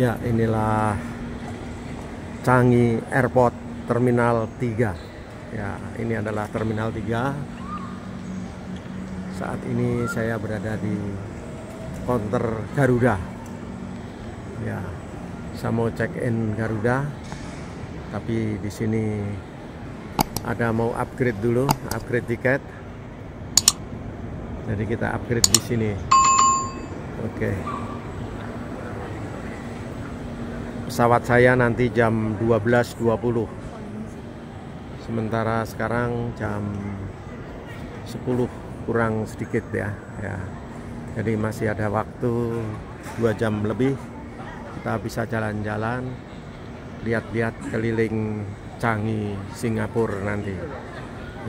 Ya, inilah Changi Airport Terminal 3. Ya, ini adalah Terminal 3. Saat ini saya berada di counter Garuda. Ya, saya mau check-in Garuda, tapi di sini ada mau upgrade dulu, upgrade tiket. Jadi kita upgrade di sini. Oke. Pesawat saya nanti jam 12.20. Sementara sekarang jam 10 kurang sedikit ya. Jadi masih ada waktu 2 jam lebih. Kita bisa jalan-jalan, lihat-lihat keliling Changi Singapura nanti.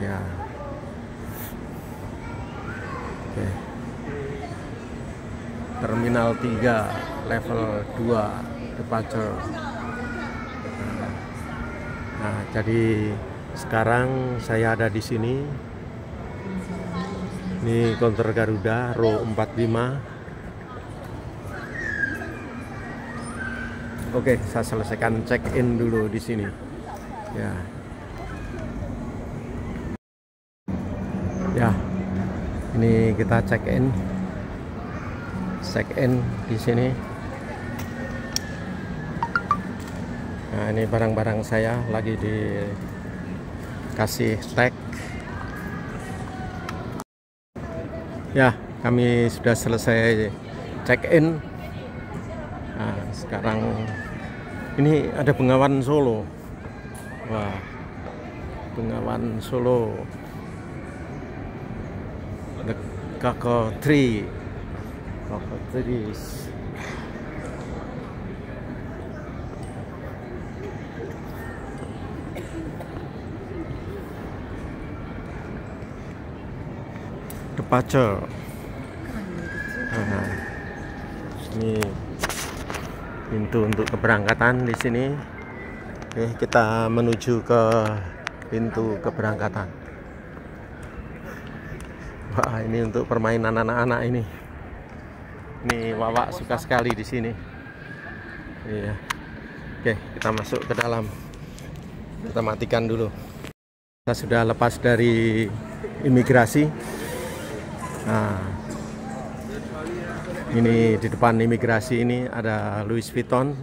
Ya. Oke. Terminal 3 level 2 departure. Nah, jadi sekarang saya ada di sini. Ini counter Garuda row 45. Oke, saya selesaikan check-in dulu di sini. Ya. Ya. Ini kita check-in. Check-in di sini. Nah, ini barang-barang saya lagi dikasih tag. Ya, kami sudah selesai check-in. Nah, sekarang ini ada Bengawan Solo. Wah, Bengawan Solo, The Cocoa Tree. Cocoa Tree. Departure. Nah, ini pintu untuk keberangkatan di sini. Oke, kita menuju ke pintu keberangkatan. Wah, ini untuk permainan anak-anak ini. Ini Wawak suka sekali di sini. Iya. Oke, kita masuk ke dalam. Kita matikan dulu. Kita sudah lepas dari imigrasi. Nah, ini di depan imigrasi ini ada Louis Vuitton,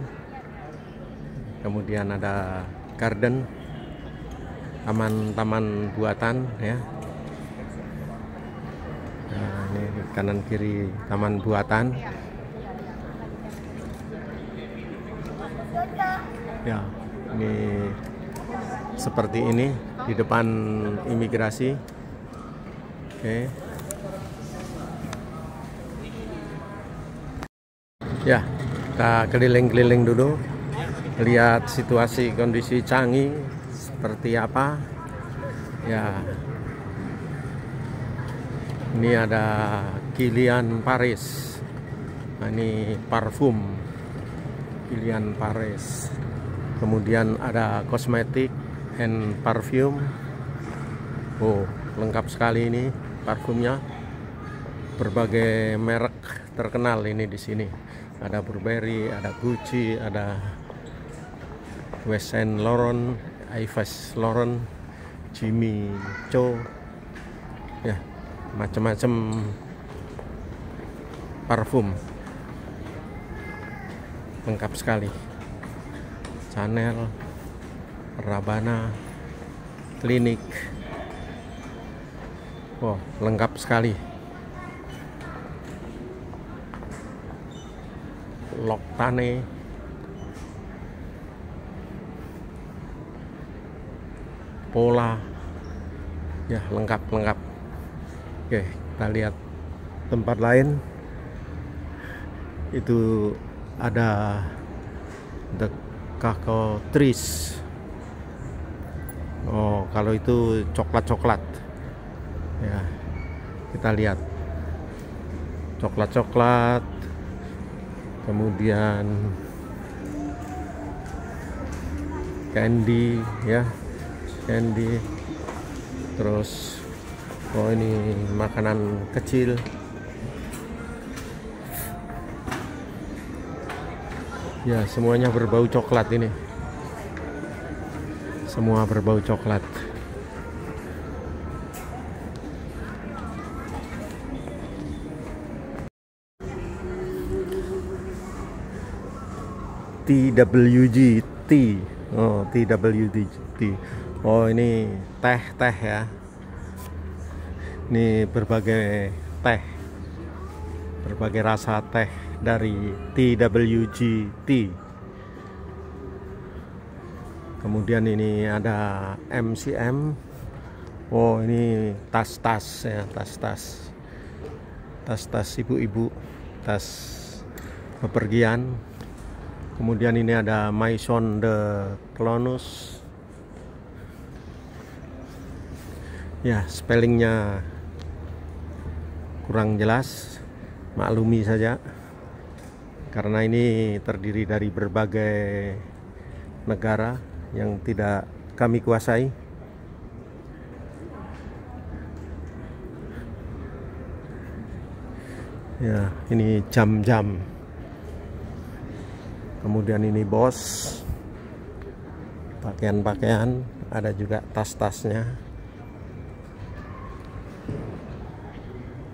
kemudian ada garden, taman-taman buatan ya. Nah, ini kanan kiri taman buatan. Ya, ini seperti ini di depan imigrasi. Oke. Ya, kita keliling-keliling dulu, lihat situasi kondisi Changi seperti apa. Ya, ini ada Kilian Paris. Nah, ini parfum Kilian Paris. Kemudian ada kosmetik and perfume. Oh, lengkap sekali ini parfumnya. Berbagai merek terkenal ini di sini. Ada Burberry, ada Gucci, ada Yves Saint Laurent, Yves Laurent, Jimmy Choo, ya macam-macam parfum lengkap sekali. Chanel, Rabanne, klinik, wow lengkap sekali. Lotte, pola, ya lengkap. Oke, kita lihat tempat lain. Itu ada The Cocoa Tree. Oh, kalau itu coklat-coklat. Ya, kita lihat coklat-coklat. Kemudian candy ya, candy. Terus oh ini makanan kecil. Ya, semuanya berbau coklat ini. Semua berbau coklat. TWGT. Oh, TWGT. Oh, ini teh-teh ya. Ini berbagai teh. Berbagai rasa teh dari TWGT. Kemudian ini ada MCM. Oh, ini tas-tas ya, tas-tas. Tas-tas ibu-ibu, tas bepergian. Kemudian ini ada Maison des Chronos. Ya, spellingnya kurang jelas, maklumi saja karena ini terdiri dari berbagai negara yang tidak kami kuasai. Ya, ini jam-jam. Kemudian ini bos, pakaian-pakaian, ada juga tas-tasnya.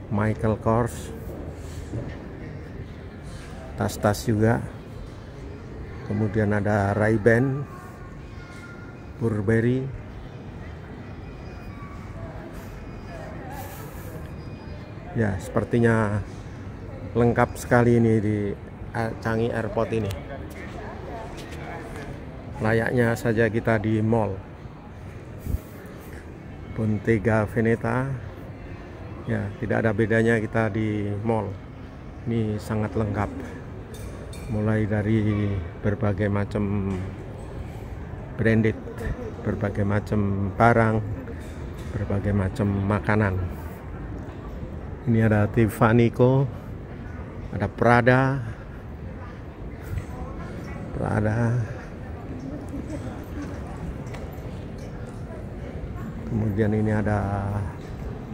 Michael Kors, tas-tas juga. Kemudian ada Ray Ban, Burberry. Ya, sepertinya lengkap sekali ini di Changi Airport ini. Layaknya saja kita di mall. Bottega Veneta. Ya, tidak ada bedanya kita di mall. Ini sangat lengkap, mulai dari berbagai macam branded, berbagai macam barang, berbagai macam makanan. Ini ada Tiffany Co, ada Prada. Kemudian ini ada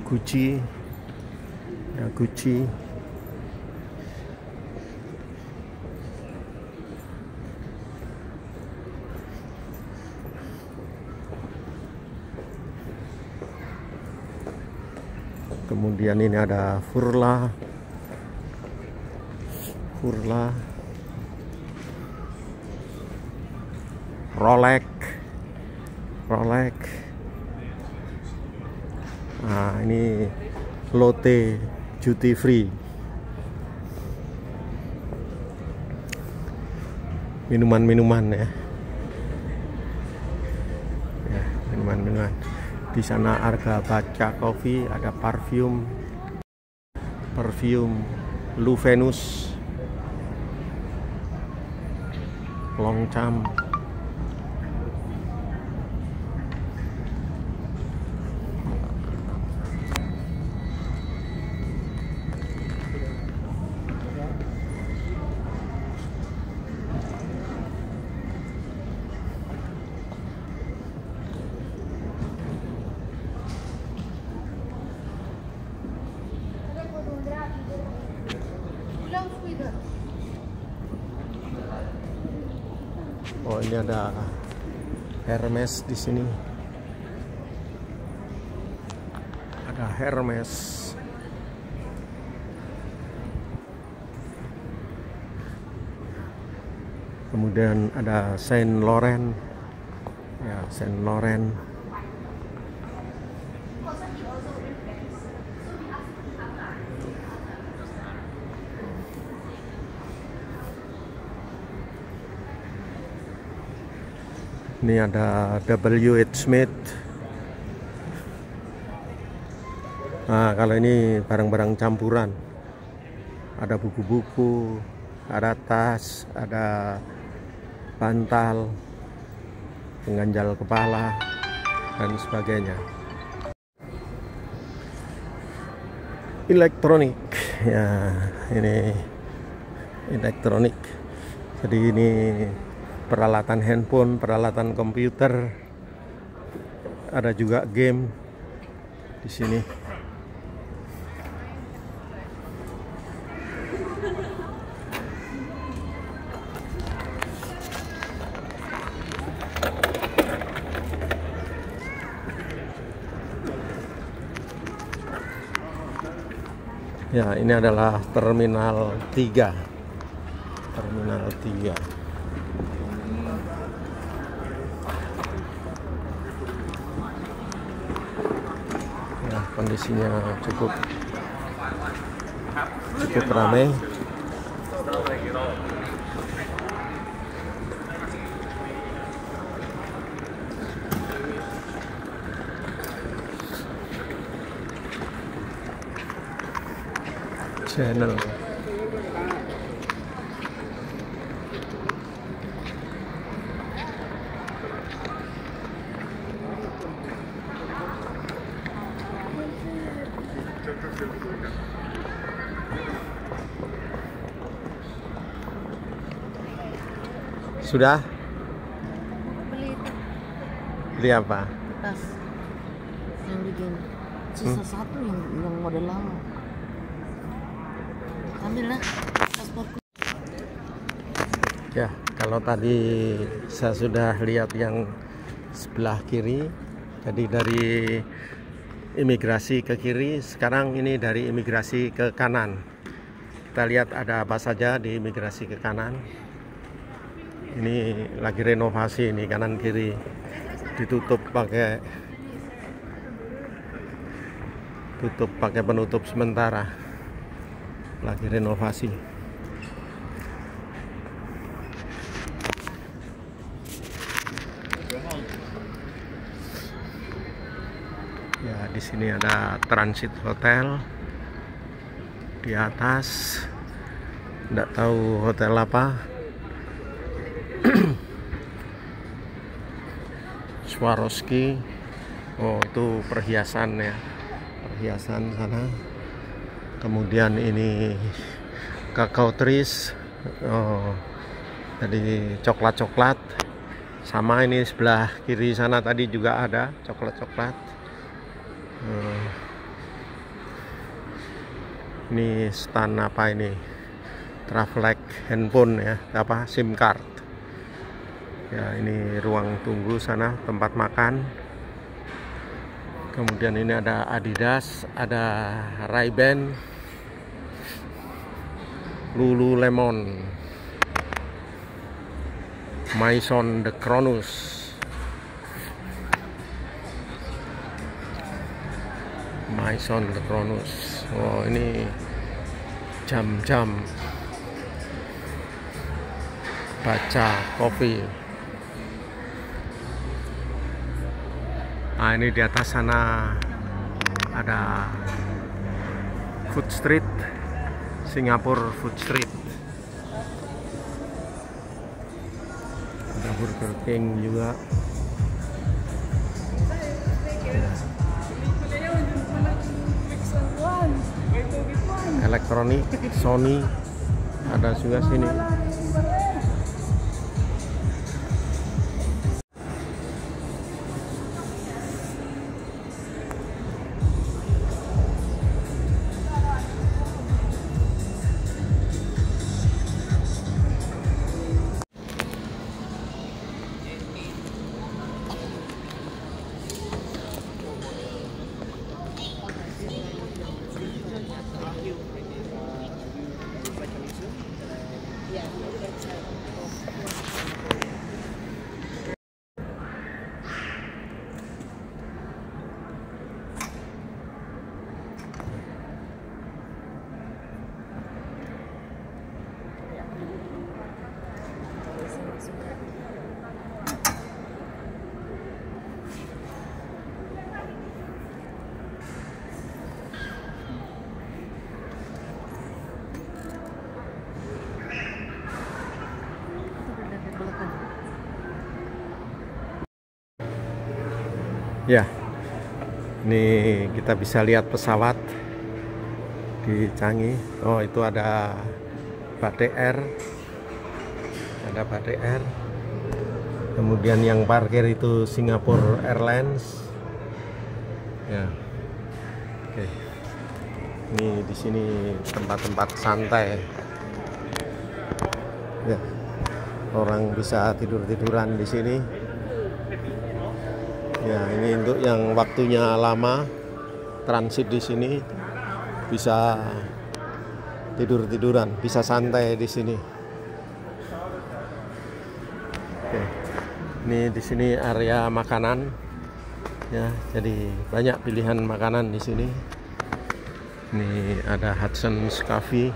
Gucci, ya Gucci. Kemudian ini ada Furla, Rolex. Nah, ini Lotte duty free. Minuman-minuman ya. Ya, minuman-minuman. Di sana harga baca kopi, ada parfum Louis Vuitton, Longchamp. Oh, ini ada Hermes di sini. Ada Hermes. Kemudian ada Saint Laurent. Ya, Saint Laurent. Ini ada W.H. Smith. Nah, kalau ini barang-barang campuran. Ada buku-buku, ada tas, ada bantal, pengganjal kepala, dan sebagainya. Elektronik. Ya, ini elektronik. Jadi ini peralatan handphone, peralatan komputer, ada juga game di sini. Ya, ini adalah Terminal 3. Terminal 3. Nah, kondisinya cukup ramai. Chanel. Sudah? Beli apa? Tas yang begini. Sisa satu yang model lama. Ambillah pasporku. Ya, kalau tadi saya sudah lihat yang sebelah kiri, tadi dari imigrasi ke kiri, sekarang ini dari imigrasi ke kanan. Kita lihat ada apa saja di imigrasi ke kanan. Ini lagi renovasi ini, kanan kiri ditutup pakai penutup sementara. Lagi renovasi. Ya, di sini ada transit hotel di atas. Tidak tahu hotel apa. Swarovski. Oh, itu perhiasan ya. Perhiasan sana. Kemudian ini Cocoa Tree, tadi coklat-coklat. Sama ini sebelah kiri sana tadi juga ada coklat-coklat. Ini stand apa ini? Travelek handphone ya, apa SIM card. Ya, ini ruang tunggu sana, tempat makan. Kemudian ini ada Adidas, ada Ray Ban, Lululemon, Maison des Chronos. Maison des Chronos. Oh, ini jam-jam. Baca kopi. Nah, ini di atas sana ada Food Street, Singapore Food Street. Ada Burger King juga. Elektronik, Sony ada juga sini. Ya, ini kita bisa lihat pesawat di Changi. Oh, itu ada Batik Air. Ada Batik Air. Kemudian yang parkir itu Singapore Airlines. Ya, oke. Ini di sini tempat-tempat santai. Ya, orang bisa tidur-tiduran di sini. Ya, ini untuk yang waktunya lama transit di sini bisa tidur-tiduran, bisa santai di sini. Oke. Ini di sini area makanan ya, jadi banyak pilihan makanan di sini. Ini ada Hudson's Coffee.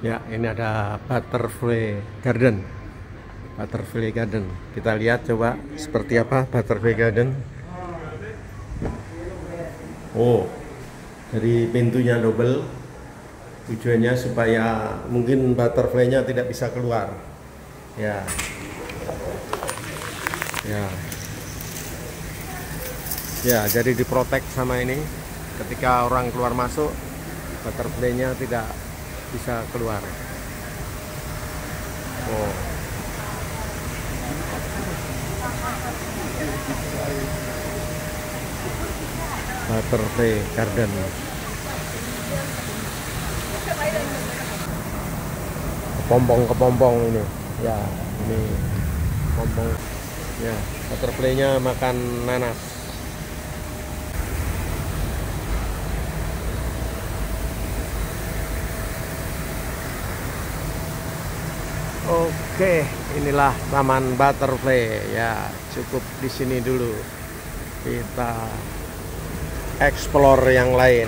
Ya, ini ada Butterfly Garden. Kita lihat coba seperti apa Butterfly Garden. Oh, dari pintunya double. Tujuannya supaya mungkin butterfly-nya tidak bisa keluar. Ya. Ya. Ya, jadi diprotek sama ini. Ketika orang keluar masuk, butterfly-nya tidak bisa keluar. Oh. Butterfly Garden. Kepompong ini. Ya, ini kepompong. Ya, butterfly-nya makan nanas. Oke, inilah Taman Butterfly ya. Cukup di sini dulu. Kita explore yang lain.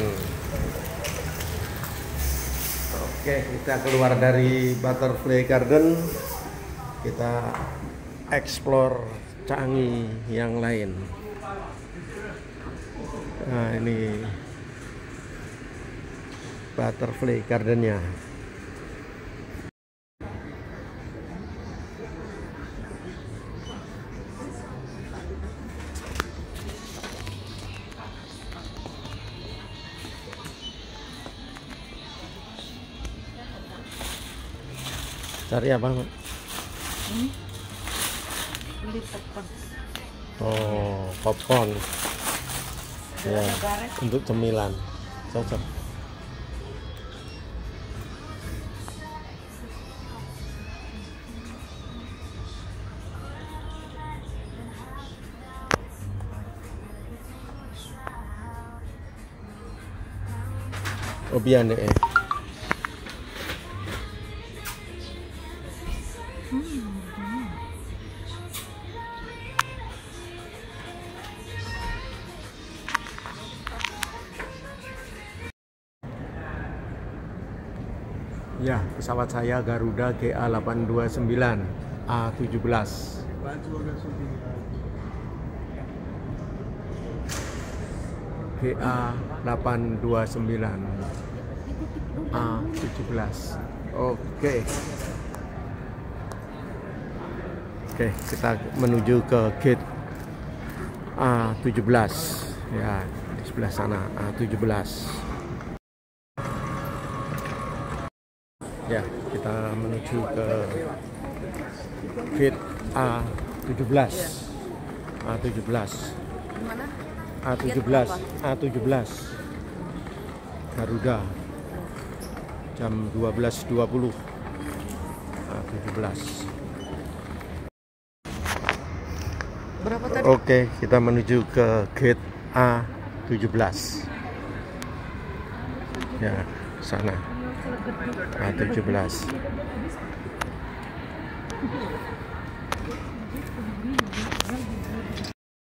Oke, kita keluar dari Butterfly Garden. Kita explore Changi yang lain. Nah, ini Butterfly Gardennya. Cari apa? Beli popcorn. Oh, popcorn. Ya, untuk cemilan. Cocok. Obian deh. Ya, pesawat saya Garuda GA829 A17. GA829 A17. Oke. Oke, kita menuju ke gate A17. Ya, di sebelah sana A17. Ya, kita menuju ke gate A17 Garuda jam 12.20 A17. Berapa tadi? Oke, kita menuju ke gate A17. Ya, sana. A17.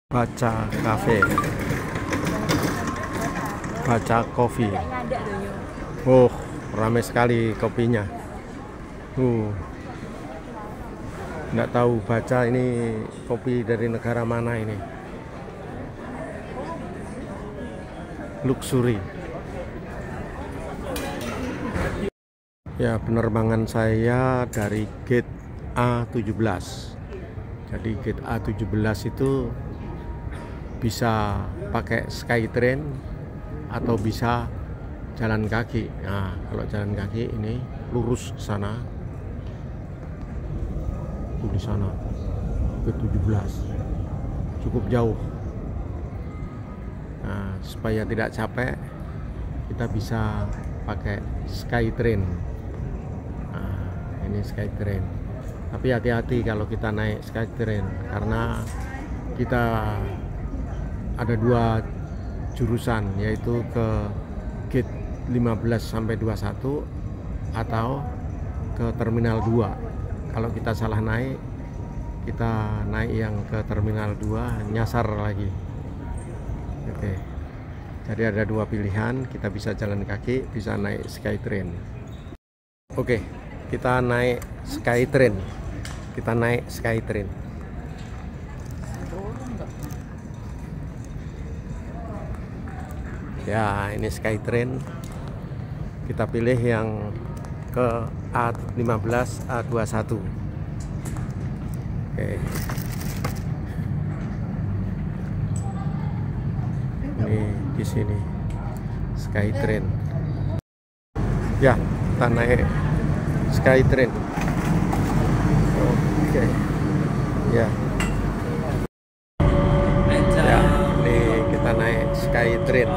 Baca Coffee. Oh, ramai sekali kopinya. Nggak tahu Baca ini kopi dari negara mana ini. Luxury. Ya, penerbangan saya dari gate A17. Jadi gate A17 itu bisa pakai Skytrain atau bisa jalan kaki. Nah, kalau jalan kaki ini lurus ke sana. Itu di sana. Gate 17. Cukup jauh. Nah, supaya tidak capek, kita bisa pakai Skytrain. Ini Skytrain, tapi hati-hati kalau kita naik Skytrain karena kita ada dua jurusan, yaitu ke gate 15 sampai 21 atau ke terminal 2. Kalau kita salah naik, kita naik yang ke terminal 2 nyasar lagi. Oke. Jadi ada dua pilihan, kita bisa jalan kaki, bisa naik Skytrain. Oke, kita naik Skytrain. Ya, ini Skytrain. Kita pilih yang ke A15, A21. Oke. Ini di sini Skytrain. Ya, kita naik Skytrain. Oke. Ya. Ya, ini kita naik Skytrain.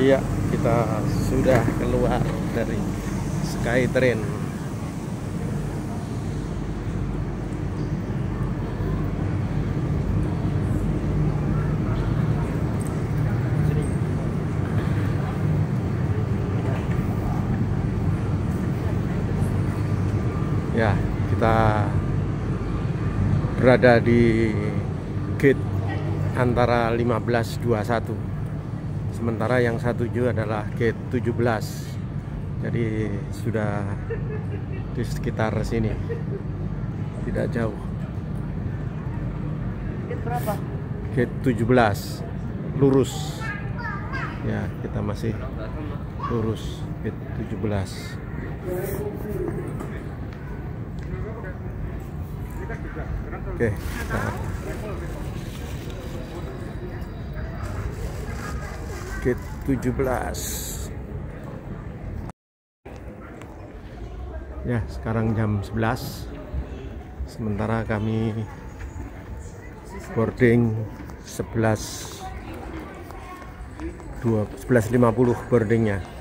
Iya, kita sudah keluar dari Skytrain. Ya, kita berada di gate antara 15-21. Sementara yang satuju adalah gate 17. Jadi sudah di sekitar sini. Tidak jauh. Gate berapa? Gate 17. Lurus. Ya, kita masih lurus gate 17. Oke. Nah. Gate 17. Ya, sekarang jam 11. Sementara kami boarding 11.50 boardingnya.